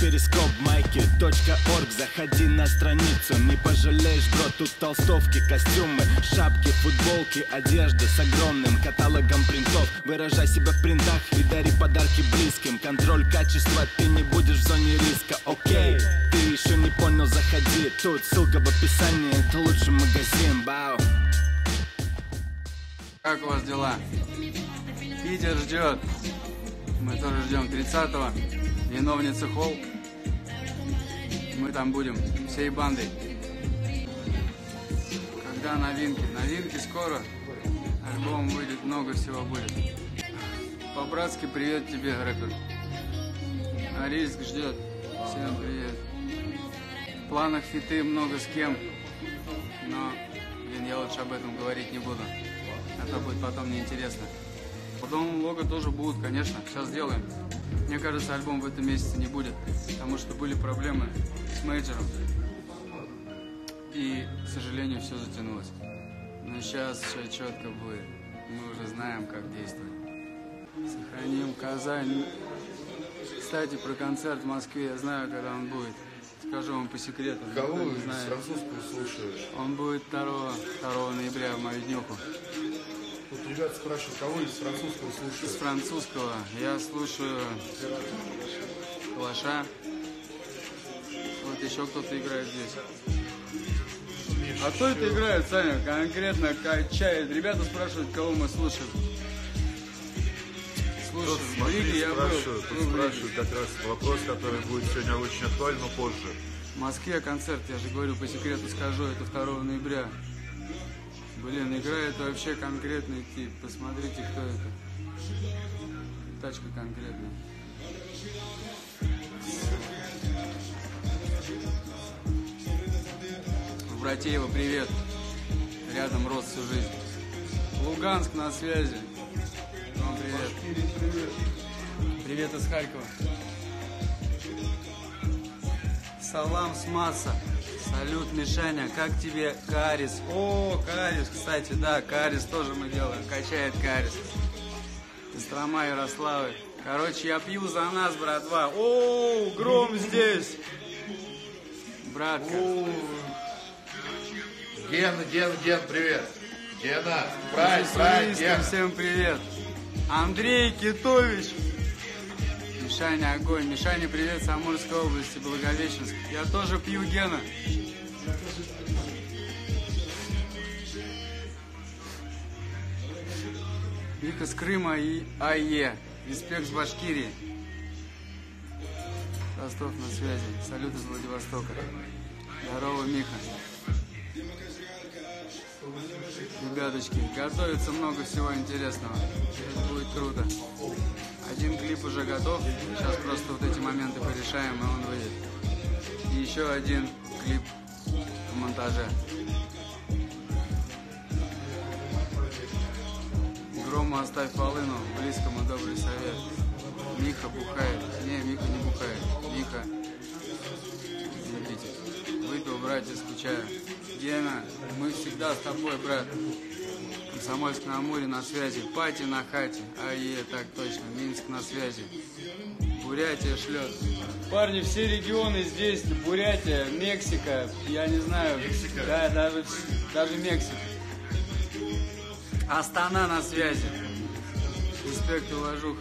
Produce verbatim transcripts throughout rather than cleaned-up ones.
Перископ майки точка орг. Заходи на страницу, не пожалеешь, бро. Тут толстовки, костюмы, шапки, футболки, одежда с огромным каталогом принтов. Выражай себя в принтах и дари подарки близким. Контроль качества, ты не будешь в зоне риска. Окей, ты еще не понял, заходи. Тут ссылка в описании, это лучший магазин. Бау. Как у вас дела? Питер ждет. Мы тоже ждем тридцатого. Виновница Холк. Мы там будем всей бандой. Когда новинки? Новинки скоро. Альбом выйдет, много всего будет. По-братски привет тебе, рэпер. Ариск ждет. Всем привет. В планах фиты много с кем. Но, блин, я лучше об этом говорить не буду. А то будет потом неинтересно. Потом лого тоже будут, конечно. Сейчас делаем. Мне кажется, альбом в этом месяце не будет, потому что были проблемы с мейджером. И, к сожалению, все затянулось. Но сейчас все четко будет. Мы уже знаем, как действовать. Сохраним Казань. Кстати, про концерт в Москве я знаю, когда он будет. Скажу вам по секрету. Кого вы французскую слушаешь? Он будет второго ноября в мою днюху. Вот ребята спрашивают, кого из французского слушаешь? Из французского я слушаю Калаша. Вот еще кто-то играет здесь. А кто это играет, Саня? Конкретно качает. Ребята спрашивают, кого мы слушаем. Слушай, смотри, я спрашиваю, был, был спрашиваю как раз вопрос, который будет сегодня очень актуален, но позже. В Москве концерт, я же говорю, по секрету скажу, это второго ноября. Блин, играет вообще конкретный тип. Посмотрите, кто это. Тачка конкретная. В Братеева привет. Рядом рос всю жизнь. Луганск на связи. Вам привет. Привет из Харькова. Салам с масса. Салют, Мишаня, как тебе карис? О, карис, кстати, да, карис тоже мы делаем, качает карис. Кострома, Ярославы. Короче, я пью за нас, братва. О, гром здесь. Братка. О. Гена, Гена, Гена, привет. Гена, прайд, прайд, Гена. Всем привет. Андрей Китович. Мишаня, огонь. Мишаня, привет, Самольской области, Благовещенск. Я тоже пью, Гена. Вика с Крыма и АЕ. Респект с Башкирии. Ростов на связи. Салют из Владивостока. Здорово, Миха. Ребяточки, готовится много всего интересного. Это будет круто. Один клип уже готов. Сейчас просто вот эти моменты порешаем, и он выйдет. И еще один клип в монтаже. Грому оставь полыну, близкому добрый совет. Миха бухает. Не, Миха не бухает. Миха любитель. Выпил, братья, скучаю. Гена, мы всегда с тобой, брат. Самольск-на-Амуре на связи. Пати на Хате. Ае, так точно. Минск на связи. Бурятия шлет. Парни, все регионы здесь. Бурятия, Мексика. Я не знаю. Мексика? Да, даже, даже Мексика. Астана на связи. Респект и уважуха.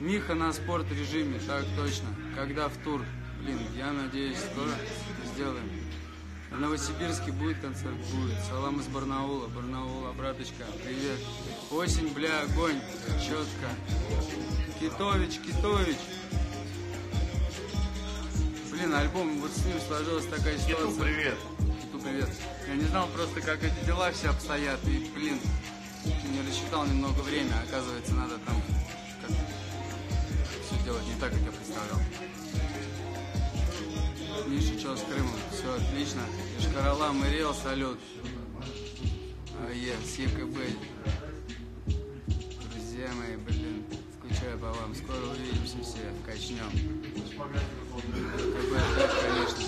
Миха на спорт режиме. Так точно. Когда в тур? Блин, я надеюсь, скоро сделаем. В Новосибирске будет концерт, будет. Салам из Барнаула, Барнаула, браточка, привет. Осень, бля, огонь, четко. Китович, Китович. Блин, альбом, вот с ним сложилась такая ситуация. Киту, привет. Киту, привет. Я не знал просто, как эти дела все обстоят, и, блин, не рассчитал немного времени, оказывается, надо там как-то все делать не так, как я представлял. Миша, что с Крымом? Все отлично. Шкарала, Мэриэл, салют. Е, с ЕКБ. Друзья мои, блин, скучаю по вам. Скоро увидимся все, качнем. ЕКБ, да, конечно.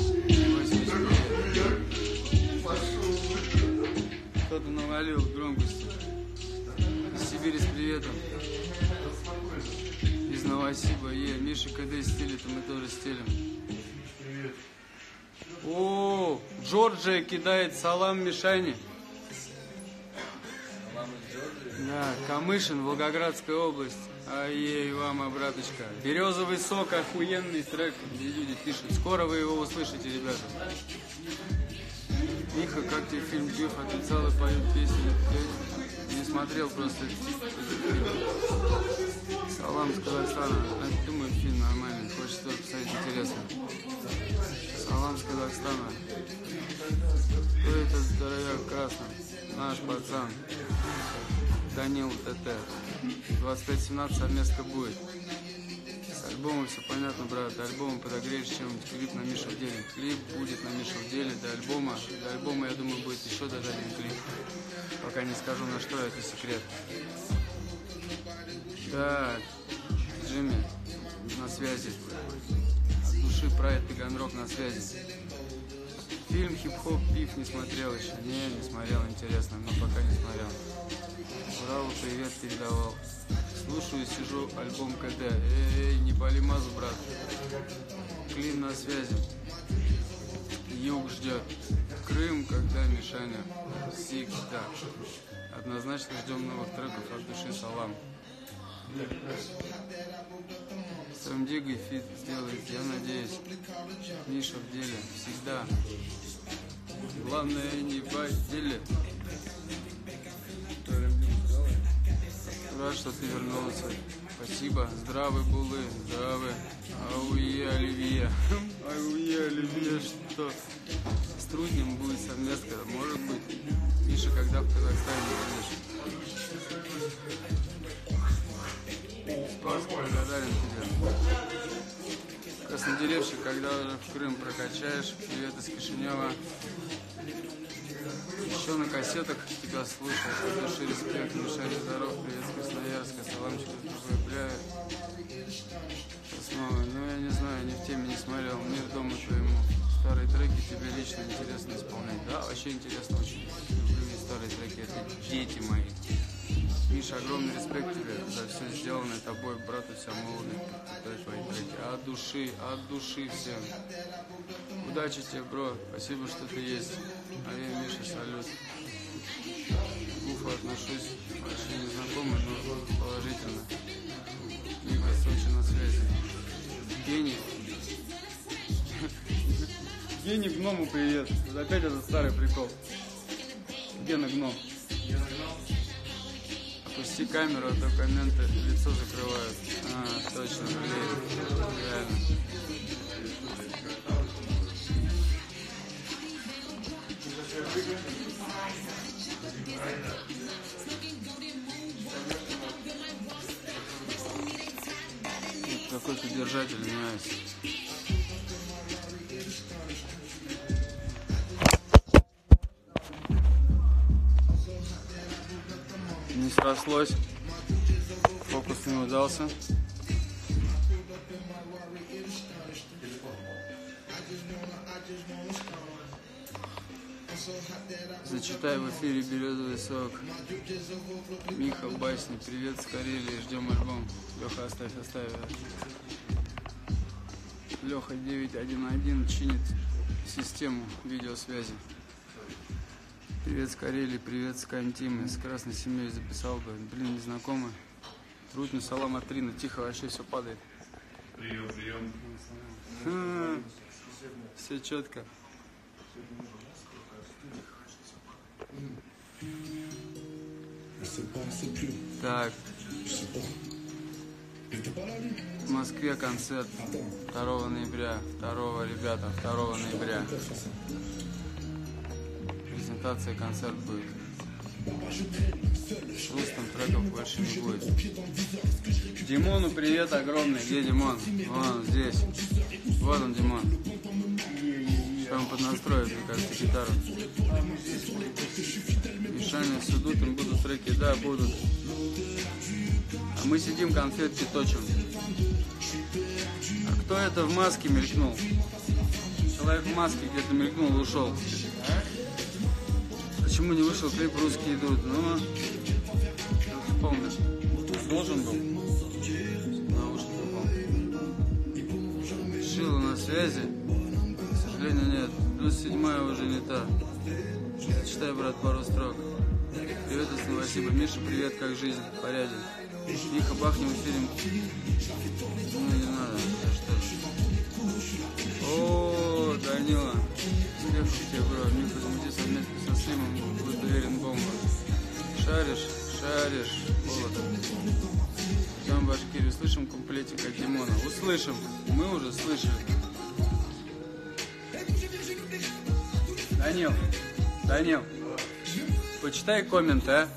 Кто-то навалил громкости. Из Сибири с приветом. Из Новосибирска. спасибо. Е, Миша, КД стелит, мы тоже стелим. Привет. О, Джорджия кидает салам Мишане. Салам из Джорджии? Да, Камышин, Волгоградская область. А ей вам обраточка. Березовый сок, охуенный трек, где люди пишут. Скоро вы его услышите, ребята. Миха, как тебе фильм «Диф»? Отрицал и поют песню. Не смотрел просто фильм. Салам с Казахстана. Я думаю, фильм нормальный. Хочется посмотреть интересно. Салам с Казахстана. Кто это здоровяк красный? Наш пацан. Данила Т.Т. двадцать пять семнадцать совместно будет. С альбомом все понятно, брат. До альбома подогреешь чем-нибудь. Клип на Мишу в деле. Клип будет на Мишу в деле. До альбома. До альбома, я думаю, будет еще даже один клип. Пока не скажу, на что, это секрет. Да, Джимми, на связи. От души Прайд Таганрог на связи. Фильм «Хип-хоп пиф» не смотрел еще. Не, не смотрел, интересно, но пока не смотрел. Браво, привет передавал. Слушаю, сижу, альбом КД. Эй, не боли мазу, брат. Клин на связи. Юг ждет. Крым, когда, Мишаня? Всегда. Однозначно ждем новых треков от души, салам. Сам Дигга фит сделает, я надеюсь. Миша в деле, всегда. Главное, не бать деле. Рад, что ты вернулся. Спасибо. Здравы булы, здравы. Ауе, Оливье. Ауе, Оливье, что? С трудным будет совместно, может быть. Миша, когда в Казахстане будешь? Спасибо, благодарен тебе. Краснодеревщик, когда в Крым прокачаешь. Привет из Кишинева. Еще на кассетах тебя слушаю. От души респект, Мишаня, здоров, привет с Красноярска, саламчик, бля. Основа, ну я не знаю, не в теме, не смотрел, мир дома твоему. Старые треки тебе лично интересно исполнять. Да, вообще интересно очень. Люблю старые треки, это дети мои. Миша, огромный респект тебе за все сделанное тобой, брату Самольск-на-Амуре, за твои треки. От души, от души всем. Удачи тебе, бро, спасибо, что ты есть. А я, Миша, салют. Гуфу отношусь вообще незнакомый, но положительно. Миха, Сочи на связи. Гений. Гений гному привет. Опять этот старый прикол. Гена гном. Пусти камеру, а то комменты лицо закрывают. А, точно, блин, реально. Какой-то держатель у меня есть. Не срослось, фокус не удался. Зачитай в эфире «Березовый сок». Миха, басни, привет с Карелии, ждем альбом. Леха, оставь, оставь. Леха девять один один чинит систему видеосвязи. Привет с Карелии, привет с Кантимы, с красной семьей записал бы. Блин, незнакомый. Рудню, салам от Рина, тихо, вообще все падает. Прием, прием. А-а-а. Все четко. Так. В Москве концерт второго ноября. второго, ребята, второго ноября. Презентация, концерт будет. Рустам треков больше не будет. Димону привет огромный. Где Димон? Вон здесь. Вот он, Димон. Там поднастроит, мне кажется, гитару. Мишаня, судут, им будут треки. Да, будут. А мы сидим, конфетки точим. А кто это в маске мелькнул? Человек в маске где-то мелькнул и ушел. Почему не вышел клип «Русские идут»? Ну, вспомнил. Должен был. Наушники упал. связи, к сожалению, нет. Плюс седьмая уже не та. Читай, брат, пару строк. Привет из Новосиба. Миша, привет, как жизнь? Поряден. Тихо, бахнем фильм. Ну, не надо. Что? О, Данила. Легче тебе, бро. Не возьмите совместно со Слимом. Будь доверен бомба. Шаришь? Шаришь. Холодно. Идем в Башкирию, слышим куплетик от Димона. Услышим, мы уже слышали. Данил, Данил, почитай коммент, а?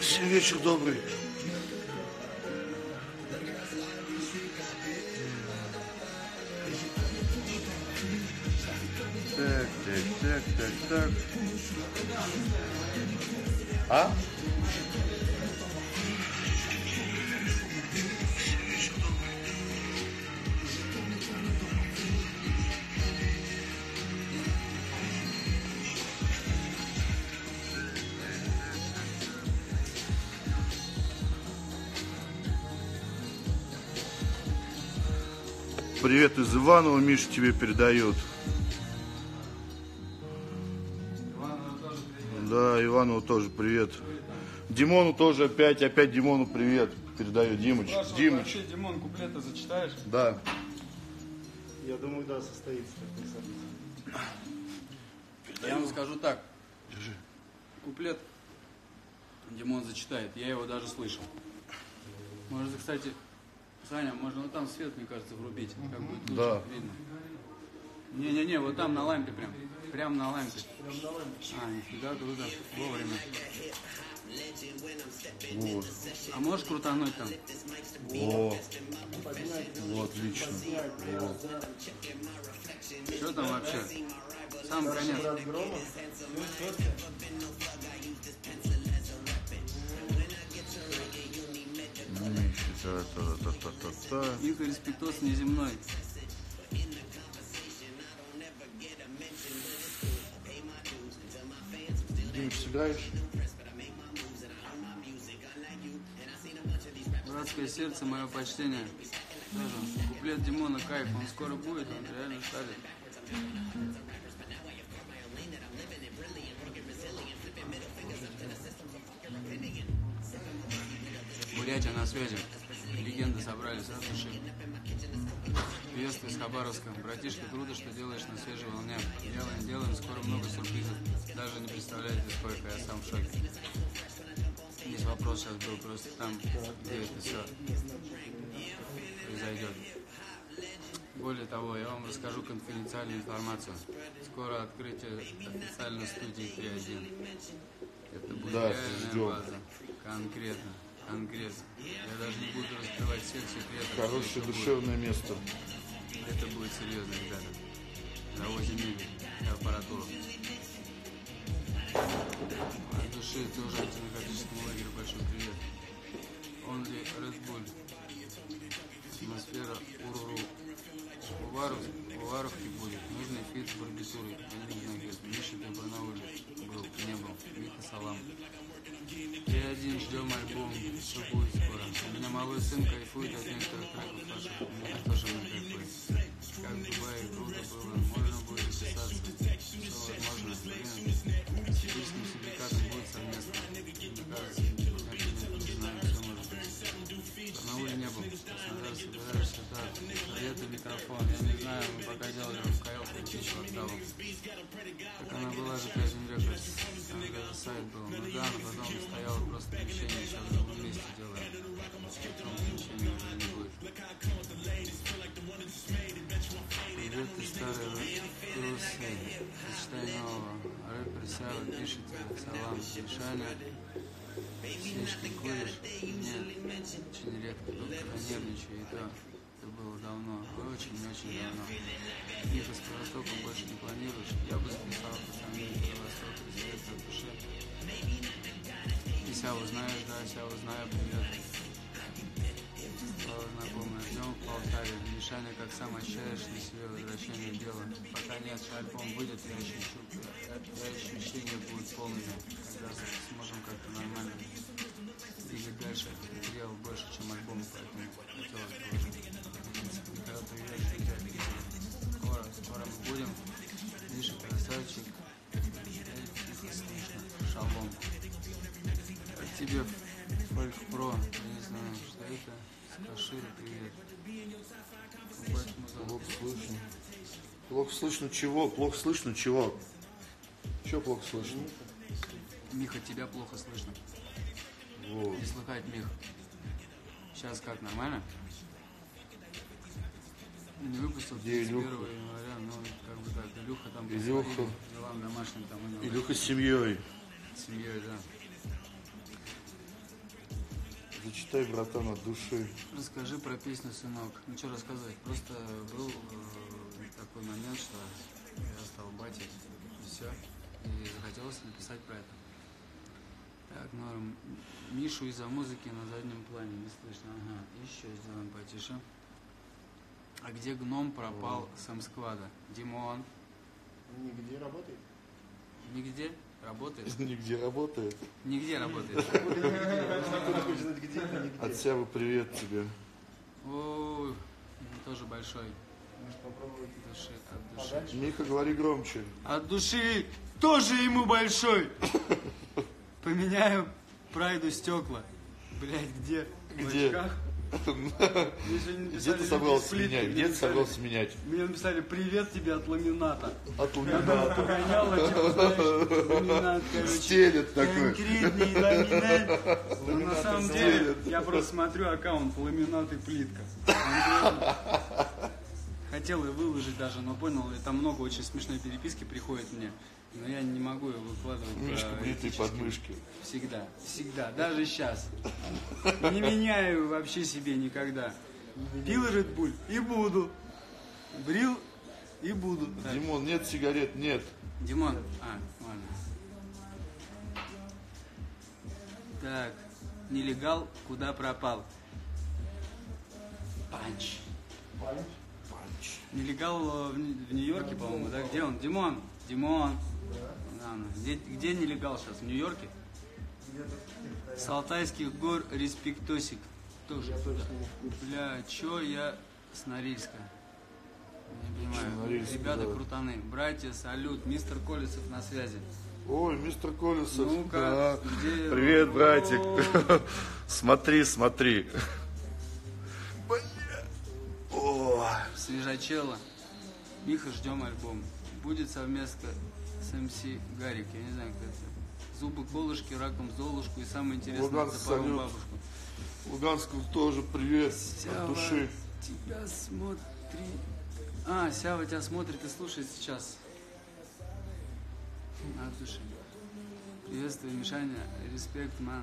Всем вечер добрый. Так, так, так, так, так. А? Привет из Иванова, Миша тебе передает. Иванову тоже привет. Да, Иванову тоже привет. Димону тоже опять, опять Димону привет передаю. Димыч, Вашего Димыч. Вообще, Димон, куплеты зачитаешь? Да. Я думаю, да, состоится такое событие. Передаю. Я вам скажу так. Держи. Куплет Димон зачитает, я его даже слышал. Может, кстати... Саня, можно вот там свет, мне кажется, врубить, как будет лучше, да. Видно. Не-не-не, вот там на лампе прям, прям на лампе. А, нифига, круто, вовремя. Вот. А можешь крутануть там? О, вот, отлично. Вот. Что там вообще? Сам конец. Игорь Спитос неземной. Димыч, сыграешь? Братское сердце, мое почтение. Даже куплет Димона кайф, он скоро будет, он реально шарит. Бурятия на связи. Легенды собрались от души. Приветствую из Хабаровска. Братишка, круто, что делаешь на свежей волне. Делаем, делаем, скоро много сюрпризов. Даже не представляете, сколько, я сам в шоке. Здесь вопрос сейчас был просто там, где это все произойдет. Более того, я вам расскажу конфиденциальную информацию. Скоро открытие официальной студии три точка один. Это будет реальная база. Конкретно. Конгресс. Я даже не буду раскрывать всех секретов. Хорошее душевное будет. Место. Это будет серьезно, ребята. Завозим и аппаратуру. От души тоже антинаркотическому лагерю большой привет. Only Red Bull. Атмосфера уруру. Уваров, Уваровки будет. Нужный фит с барбитурой. Миша Добро на улице был, не был. Вика салам. три точка один, ждем альбом, все будет скоро. У меня малой сын кайфует от некоторых треков ваших, у меня тоже не кайфует. Как в Дубае круто было, можно будет записаться, все возможно. Время с физическим синдикатом будет совместно. Мне кажется, я не знаю, все может быть. Карнаули не был, Краснодар собираешь сюда, советы, микрофон, я не знаю, мы пока делали рукоелку и еще отдавал. Так она была же пять дней рекорд. Даже сайт был. Ну да, но потом стояло просто помещение, сейчас в другом месте делаем. Потом помещение уже не будет. Привет, ты старый Русей. Зачитай нового. Рэпер Сява пишет. Салам. Мишаня. Сишки куришь? Нет. Очень редко. Только нервничаю. И то. Это было давно, очень-очень давно. Ниже с Кровостоком больше не планируешь. Я бы записал пацаны Кровосток, привет от души. И Сяву знаешь, да, Сяву знаю, привет. Слава знакомая, днем в Полтаве. Мишаня, как сам ощущаешь на себе возвращение дела. Пока нет, альбом выйдет, я ощущу, я ощущение будет полными. Когда сможем как-то нормально. Или дальше материал больше, чем альбом, поэтому хотелось бы. Когда привет, ребят. Скоро, скоро мы будем. Миша, красавчик. Тихо, слышно. Шалом. Как тебе фольк-про? Я не знаю, что это. Скашири, привет. Плохо слышно. Плохо слышно чего? Плохо слышно чего? Че плохо слышно? Миха, тебя плохо слышно. Воу. Не слыхать, Мих. Сейчас как, нормально? Не выпустил первого января, но как бы так, Илюха там по своим делам домашним там у него. Илюха с семьей. С семьей, да. Зачитай, братан, от души. Расскажи про песню, сынок. Ну что рассказывать, просто был э, такой момент, что я стал батей, и все. И захотелось написать про это. Так, норм. Мишу из-за музыки на заднем плане не слышно. Ага, еще сделаем потише. А где гном пропал с М-склада? Димон? Нигде работает. Нигде? Работает? Нигде работает. Нигде работает. От Сявы привет тебе. О, тоже большой. От души. Миха, говори громче. От души тоже ему большой. Поменяю прайду стекла. Блять, где? Где? В очках. Где ты собрался менять? Где ты собрался менять? Мне написали: привет тебе от ламината. От ламината. Погоняло, ламинат, короче. Стелет такой. Конкретный ламинат. На самом деле, я просто смотрю аккаунт ламинат и плитка. Хотел и выложить даже, но понял, там много очень смешной переписки приходит мне. Но я не могу его выкладывать. Мышка, бритые подмышки. Всегда, всегда, даже сейчас. Не меняю вообще себе никогда. Пил Red Bull и буду. Брил и буду. Так. Димон, нет сигарет, нет. Димон, а, ладно. Так, нелегал, куда пропал? Панч. Панч? Панч. Нелегал в, в Нью-Йорке, по-моему, да? Где он? Димон, Димон. Где, где нелегал сейчас? В Нью-Йорке? С Алтайских гор респектосик. Тоже. Бля, чё я с Норильска? Не понимаю. Норильск, ребята, да. Крутаны. Братья, салют. Мистер Колесов на связи. Ой, мистер Колесов. Ну-ка, да. Где... Привет, о-о-о, братик. Смотри, смотри. Бля. Свежачело. Миха, ждем альбом. Будет совместно с эм си Гарик, я не знаю, кто это. Зубы колышки, раком золушку и самое интересное, Луганск, запару бабушку. Луганску тоже привет, Сява, от души. Тебя смотри... А, Сява тебя смотрит и слушает сейчас. От души. Приветствую, Мишаня. Респект, ман.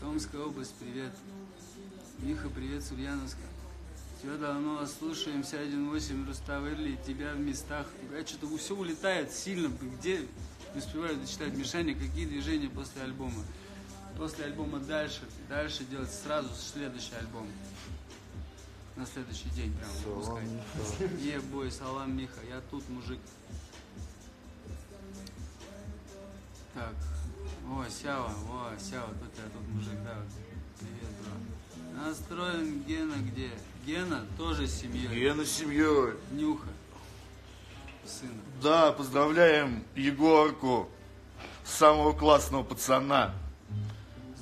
Томская область, привет. Миха, привет, с Ульяновска. Тебя давно слушаем, семь один восемь, Руставели, тебя в местах. А что-то все улетает сильно, где не успеваю дочитать. Мишаня, какие движения после альбома? После альбома дальше, дальше делать сразу следующий альбом. На следующий день прям выпускать. Е-бой, салам, Миха, я тут, мужик. Так, о, Сява, о, Сява, тут я, тут мужик, да. Привет, бро. Настроен Гена где? Гена тоже с семьей. Гена с семьей. Нюха. Сына. Да, поздравляем Егорку, самого классного пацана.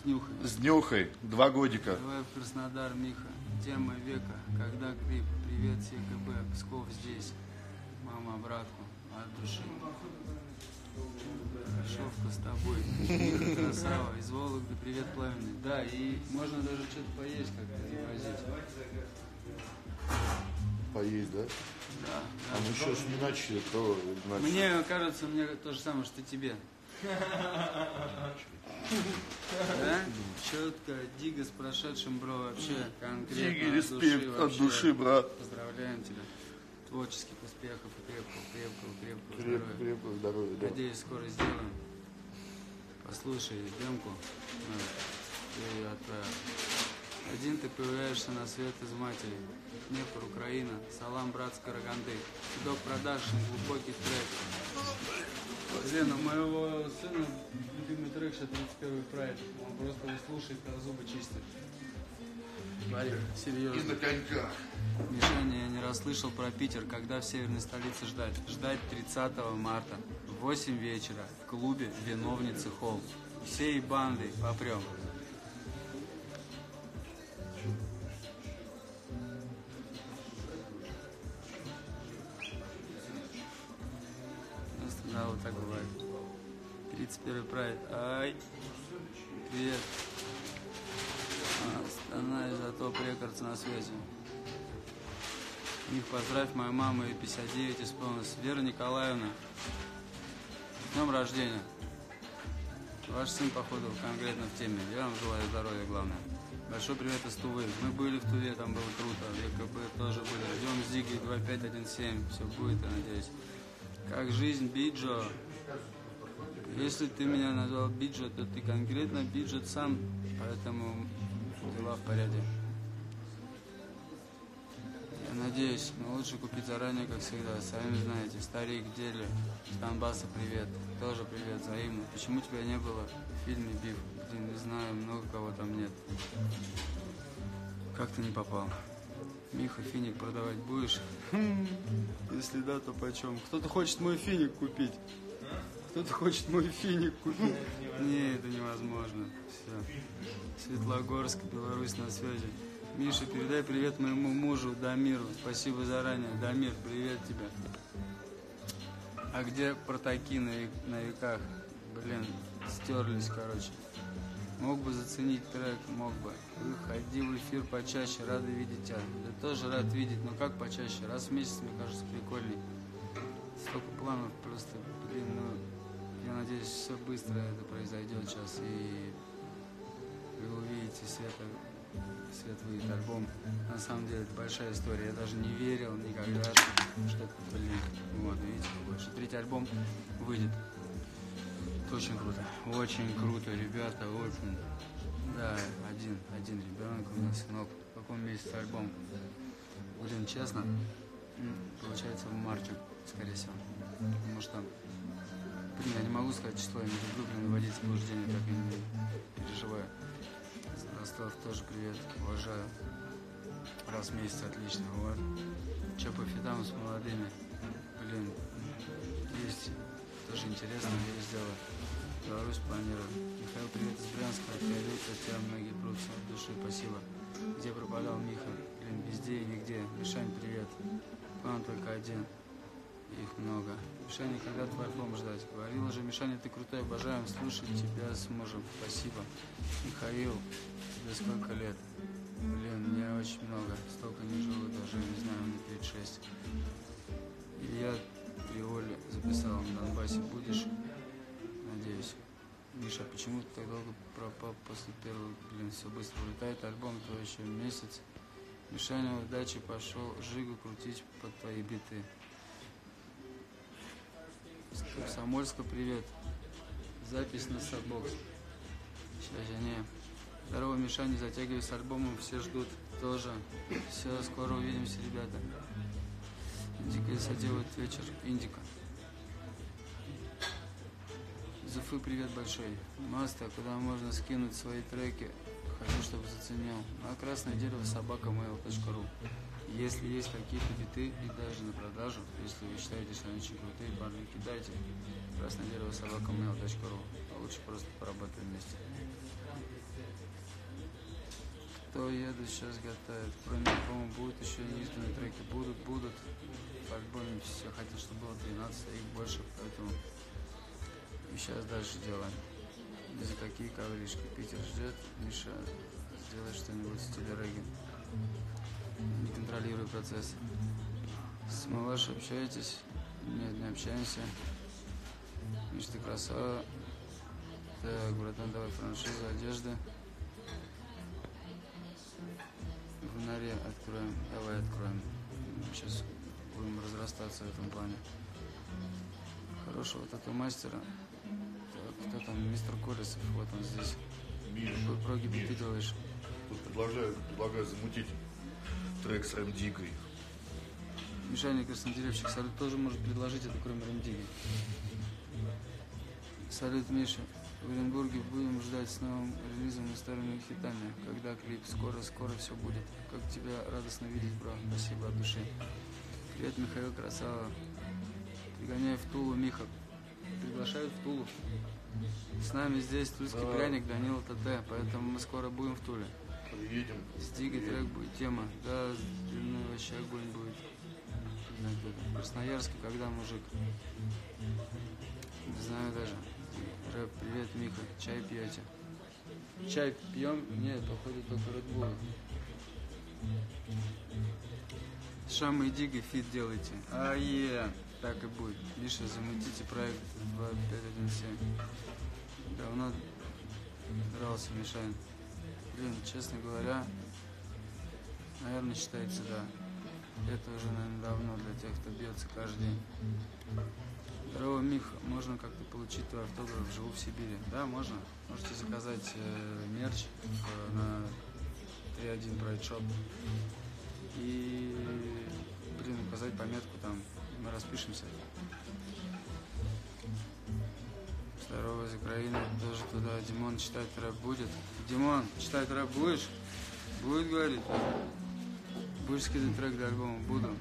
С Нюхой. С Нюхой. Два годика. Давай в Краснодар, Миха. Тема века. Когда клип? Привет, ЕКБ. Псков здесь. Мама, братку. От души. Шовка с тобой. Миха, красава. Из Вологды привет пламенный. Да, и можно даже что-то поесть как-то изобразить. Поесть, да? Да. А да, мы сейчас не начали. Мне кажется, мне то же самое, что тебе. Да? Четко, Дигга с прошедшим, бро, вообще конкретно. Дигга, респект от души, брат. Поздравляем тебя. Творческих успехов, крепкого, крепкого, крепкого здоровья. Крепкого здоровья, да. Надеюсь, скоро сделаем. Послушай демку, я ее отправил. Один ты появляешься на свет из матери. Днепр, Украина, салам, брат, Скороганды. Док продакшн, глубокий трек. Лена, у моего сына любимый трек тридцать первый прайд. Он просто его слушает, а зубы чистит. Смотри, серьезно. И на коньках. Мишаня, я не расслышал про Питер. Когда в северной столице ждать? Ждать тридцатого марта в восемь вечера в клубе Виновницы Холк. Всей бандой попрем. Да, вот так бывает. тридцать первый прайд. Ай. Привет. Она из-за Топ Рекордс на связи. Их поздравь мою маму, и пятьдесят девять исполнилось. Вера Николаевна, с днем рождения. Ваш сын, походу, конкретно в теме. Я вам желаю здоровья, главное. Большой привет из Тувы. Мы были в Туве, там было круто. ЕКБ тоже были. Идем с Дигги двадцать пять семнадцать. Все будет, я надеюсь. Как жизнь, Биджо? Если ты меня назвал Биджо, то ты конкретно Биджо сам. Поэтому дела в порядке. Я надеюсь, но лучше купить заранее, как всегда. Сами знаете, старик Дели, с Донбасса привет. Тоже привет, взаимно. Почему тебя не было в фильме «Биф», где, не знаю, много кого там нет? Как ты не попал? Миха, финик продавать будешь? Если да, то почем? Кто-то хочет мой финик купить. Кто-то хочет мой финик купить. Не, это невозможно. Все. Светлогорск, Беларусь на связи. Миша, передай привет моему мужу Дамиру. Спасибо заранее. Дамир, привет тебе. А где протаки на, век, на веках? Блин, стерлись, короче. Мог бы заценить трек, мог бы. Выходи в эфир почаще, рады видеть тебя. Я тоже рад видеть, но как почаще? Раз в месяц, мне кажется, прикольней. Столько планов просто, блин, ну, я надеюсь, все быстро это произойдет сейчас, и вы увидите света, свет выйдет альбом. На самом деле, это большая история, я даже не верил никогда, что это, блин, вот, видите, больше. Третий альбом выйдет. Это очень круто, очень круто, ребята, очень. Да, один, один ребенок у нас, сынок. В каком месяце альбом? Блин, честно, получается в марте. Скорее всего. Потому что, блин, я не могу сказать число, я не люблю, блин, вводить в заблуждение, как я не переживаю. Ростов, тоже привет, уважаю. Раз в месяц, отлично, вот. Че по фитам с молодыми? Блин, есть, тоже интересно, я их сделаю. Беларусь планирую. Михаил, привет из Брянска, я люблю тебя, многие прутся от души, спасибо. Где пропадал Миха? Блин, везде и нигде. Мишань, привет. План только один. Их много. Мишаня, когда твой альбом ждать? Говорила же, Мишаня, ты крутой, обожаем, слушать тебя с мужем. Спасибо. Михаил, тебе сколько лет? Блин, мне очень много. Столько не живу, даже не знаю, мне тридцать шесть. Илья Триоли записал на Донбассе. Будешь? Надеюсь. Миша, почему ты так долго пропал после первого? Блин, все быстро улетает. Альбом твой еще месяц. Мишаня, удачи, пошел Жигу крутить под твои биты. Самольска, привет. Запись на сабокс. Сейчас я не. Здорово, Миша, не затягивай с альбомом, все ждут тоже. Все, скоро увидимся, ребята. Индика и соделают вечер. Индика. Зуфы, привет большой. Маста, куда можно скинуть свои треки? Хочу, чтобы заценил. На красное дерево собака mail точка ру. Если есть какие-то биты и даже на продажу, если вы считаете, что они очень крутые, парни, кидайте. Красное дерево собака mail точка ру. А лучше просто поработаем вместе. Кто еду сейчас готовит? Кроме альбома будут еще неизданные треки. Будут, будут. В альбоме все хотят, чтобы было двенадцать, а их больше, поэтому сейчас дальше делаем. За какие ковришки? Питер ждет. Миша, сделай что-нибудь с телереги. Не контролирую процесс. С Малашей общаетесь? Нет, не общаемся. Миш, ты красава. Так, братан, давай франшизу, одежда. В норе откроем. Давай откроем. Сейчас будем разрастаться в этом плане. Хорошего тату-мастера. Так, кто там? Мистер Колесов. Вот он здесь. Какой прогиб ты делаешь? Тут предлагаю, предлагаю замутить трек с Рем Диггой. Мишаня Краснодеревщик. Салют тоже может предложить это, кроме Рем Дигги. Салют, Миша. В Оренбурге будем ждать с новым релизом и старыми хитами. Когда клип? Скоро-скоро все будет. Как тебя радостно видеть, бро. Спасибо от души. Привет, Михаил Красава. Пригоняй в Тулу, Миха. Приглашают в Тулу. С нами здесь Тульский Пряник, Данила Т.Т, поэтому мы скоро будем в Туле. Едем. С Диггой трек будет тема. Да, длинный вообще огонь будет. В Красноярске, когда мужик. Не знаю даже. Рэп, привет, Миха. Чай пьете? Чай пьем? Нет, походу только Рэдбул. С Шамой и Диггой фит делайте. А е, так и будет. Миша, замутите проект два пять один семь. Давно дрался Мишань. Блин, честно говоря, наверное, считается, да. Это уже, наверное, давно для тех, кто бьется каждый день. Здорово, Мих, можно как-то получить твой автограф? Живу в Сибири. Да, можно. Можете заказать э, мерч э, на три точка один Pride Shop. И, блин, указать пометку там. Мы распишемся. Здорово, из Украины. Тоже туда. Димон, читать рэп будет? Димон, читать рэп будешь? Будет, говорит? Будешь скидывать трек до альбома? Буду.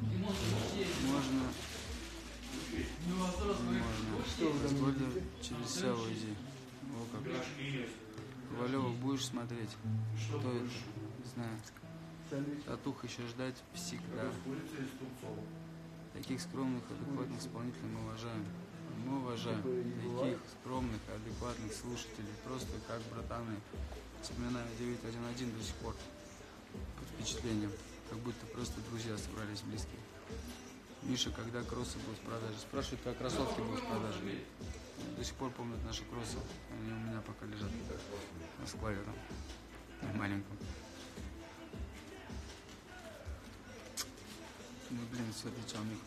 Можно. Можно. Можно. Через Сяву иди. О, как. Ковалева будешь смотреть? Что это? Не знаю. Татух еще ждать всегда. Таких скромных, адекватных исполнителей мы уважаем. Мы уважаем таких скромных, адекватных слушателей. Просто как братаны. Вспоминаю девять один один до сих пор. Под впечатлением. Как будто просто друзья собрались близкие. Миша, когда кроссы будут в продаже? Спрашивают, как кроссовки будут в продаже. До сих пор помнят наши кроссы. Они у меня пока лежат на складе там, на маленьком. Ну, блин, все отвечал Мик.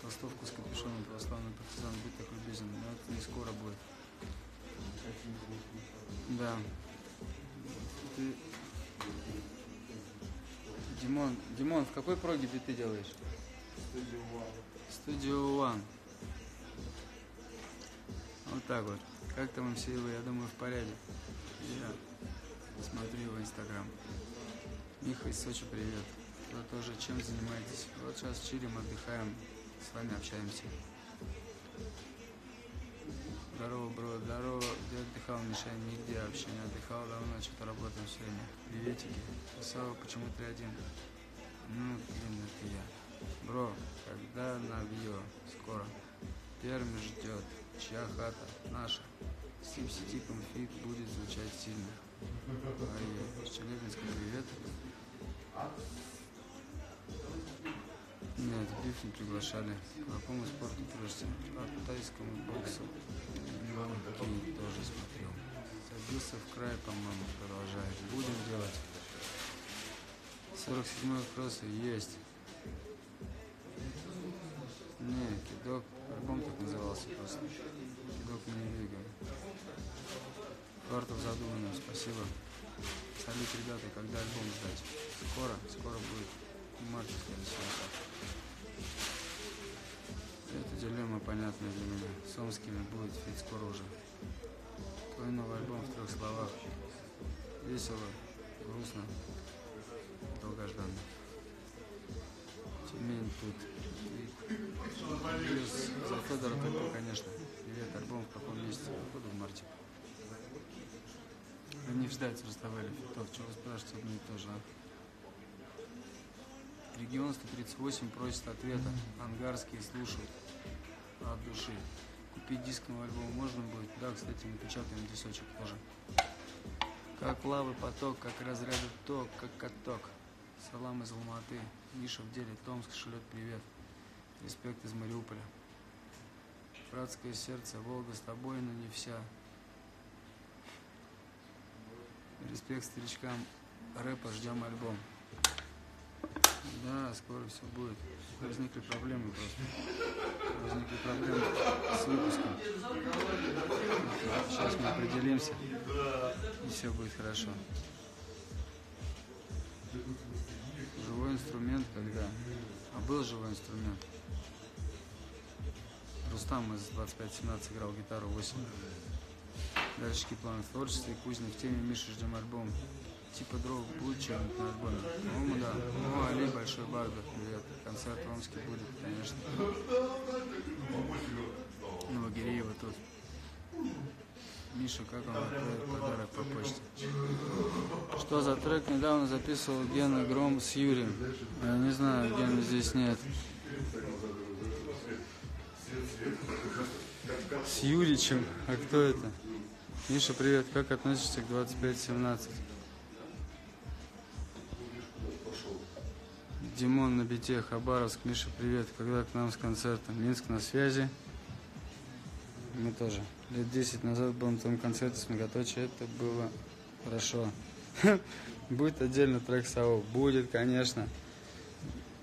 Толстовку с капюшоном православный партизан, будь так любезен. Но это не скоро будет. Да. Ты... Димон, Димон, в какой прогибе ты делаешь? Студио Уан. Вот так вот. Как там все его, я думаю, в порядке. Я смотрю его инстаграм. Миха из Сочи, привет. Вы тоже чем занимаетесь? Вот сейчас чилим, отдыхаем, с вами общаемся. Здорово, бро, здорово. Где отдыхал, Миша? Нигде вообще не отдыхал, давно что-то работаем все время. Приветики. Сава, почему ты один? Ну, блин, это я. Бро, когда навьё? Скоро. Пермь ждет. Чья хата? Наша. С типом фит будет звучать сильно. А я из Челябинска, привет. Нет, Диф не приглашали. К какому спорту пришься? К тайскому боксу. Леванки тоже смотрел. Садился в край, по-моему, продолжает. Будем делать. сорок седьмой кросс есть. Не, кидок. Альбом так назывался просто. Кидок мы не двигаем. Квартов задумано, спасибо. Салют, ребята, когда альбом ждать? Скоро, скоро будет. В марте, скорее всего. Эта дилемма понятная для меня. С омскими будет фит скоро уже. Твой новый альбом в трех словах. Весело, грустно, долгожданно. Тюмень тут. И плюс за Федора только, конечно. Привет, альбом в каком месяце? Походу, в марте. Они ждать Руставели фитов. Чего спрашивать одни тоже, а? Регион сто тридцать восемь просит ответа. Ангарские слушают от души. Купить диск нового альбома можно будет? Да, кстати, мы печатаем дисочек тоже. Как лавы поток, как разряды ток, как каток. Салам из Алматы. Миша в деле. Томск шлет привет. Респект из Мариуполя. Братское сердце, Волга с тобой, но не вся. Респект старичкам рэпа, ждем альбом. Да, скоро все будет. Возникли проблемы просто. Возникли проблемы с выпуском. Сейчас мы определимся, и все будет хорошо. Живой инструмент, когда... А был живой инструмент. Рустам из двадцать пять семнадцать играл гитару восемь. Дальше Киплан в творчестве, Кузня в теме, Миша, ждем альбом. Типа дров будет чем-нибудь на альбоме. По-моему, да. Ну, Али, Большой Барбер, привет. Концерт в Омске будет, конечно. Новогиреева тут. Миша, как вам отправит подарок по почте? Что за трек? Недавно записывал Гена Гром с Юрием. Я не знаю, Гена здесь нет. С Юричем? А кто это? Миша, привет. Как относишься к двадцать пять семнадцать? Димон на бите, Хабаровск. Миша, привет. Когда к нам с концертом? Минск на связи. Мы тоже. Лет десять назад был на том концерте с Многоточие. Это было хорошо. Будет отдельно трек САО? Будет, конечно.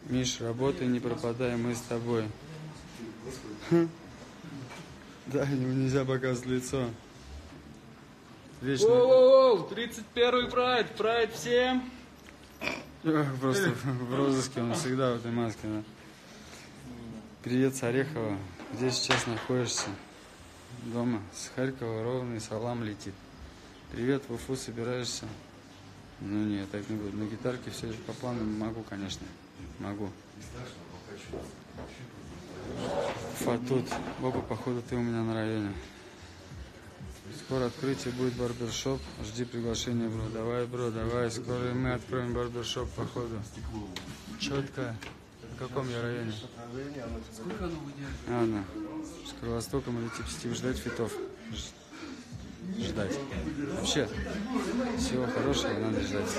Миш, работай, не пропадай, мы с тобой. Да, нельзя показывать лицо. Вечно. тридцать первый прайд. Прайд всем. Просто в розыске он всегда в этой маске. Да. Привет с Орехова. Где сейчас находишься? Дома. С Харькова ровный салам летит. Привет, в Уфу собираешься? Ну нет, так не буду. На гитарке все же по плану могу, конечно. Могу. Фатут. Опа, походу ты у меня на районе. Скоро открытие будет барбершоп. Жди приглашения, бро. Давай, бро, давай. Скоро мы откроем барбершоп, походу. Четко. В каком я районе? Сколько оно выдержит? Ладно. С Кровостоком или Типстив. Ждать фитов. Ждать. Вообще, всего хорошего надо ждать.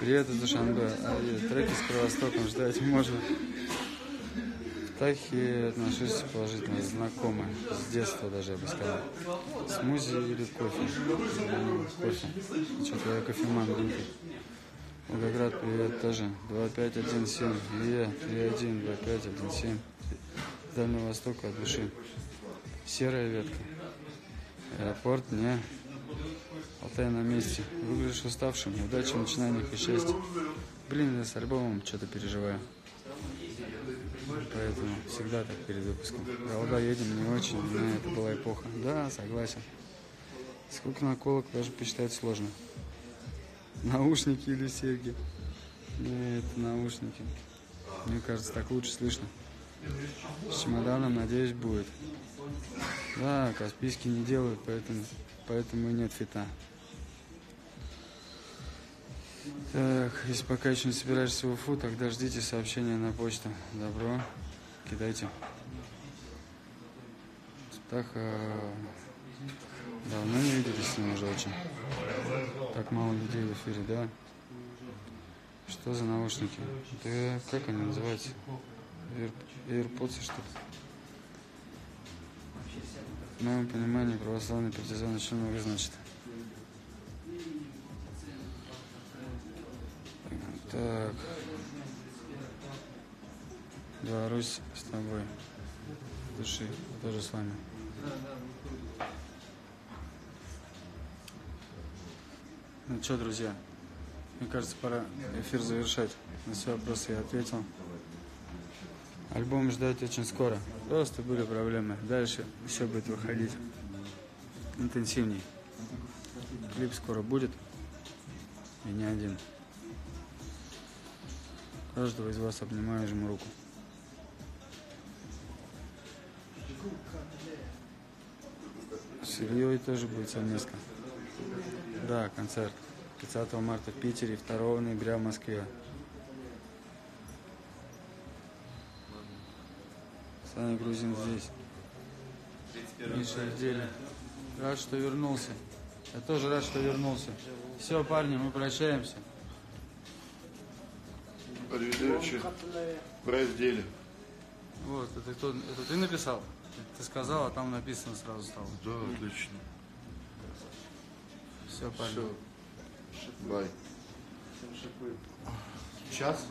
Привет из Душанбе. А, треки с Кровостоком ждать можно. Птахи отношусь положительно, знакомы, с детства даже, я бы сказал. Смузи или кофе? Кофе. Что-то я кофеман, деньги. Волгоград, привет, тоже. два пять один семь, Е, три один, два пять один семь. Дальнего Востока от души. Серая ветка. Аэропорт, не. Алтай на месте. Выглядишь уставшим, удачи, начинаниях и счастья. Блин, я с альбомом что-то переживаю. Поэтому всегда так перед выпуском. Голода едем не очень, но это была эпоха. Да, согласен. Сколько наколок даже посчитать сложно. Наушники или серьги? Нет, наушники. Мне кажется, так лучше слышно. С чемоданом, надеюсь, будет. Да, Каспийский не делают, поэтому, поэтому и нет фита. Так, если пока еще не собираешься в Уфу, тогда ждите сообщения на почту. Добро, кидайте. Птаха, давно не виделись с ним уже очень. Так мало людей в эфире, да? Что за наушники? Да как они называются? AirPods, что ли? В моем понимании православный партизан еще много значит. Так, Беларусь с тобой, души, тоже с вами. Ну что, друзья, мне кажется, пора эфир завершать. На все вопросы я ответил. Альбом ждать очень скоро, просто были проблемы. Дальше все будет выходить интенсивней. Клип скоро будет, и не один. Каждого из вас обнимаю, жму руку. С Ильей тоже будет совместно. Да, концерт. тридцатого марта в Питере и второго ноября в Москве. Саня Грузин здесь. Миша в деле. Рад, что вернулся. Я тоже рад, что вернулся. Все, парни, мы прощаемся. Привет, в разделе. Вот, это кто? Это ты написал? Ты сказал, а там написано сразу стало. Да, отлично. Все, пошел. Бай. Час?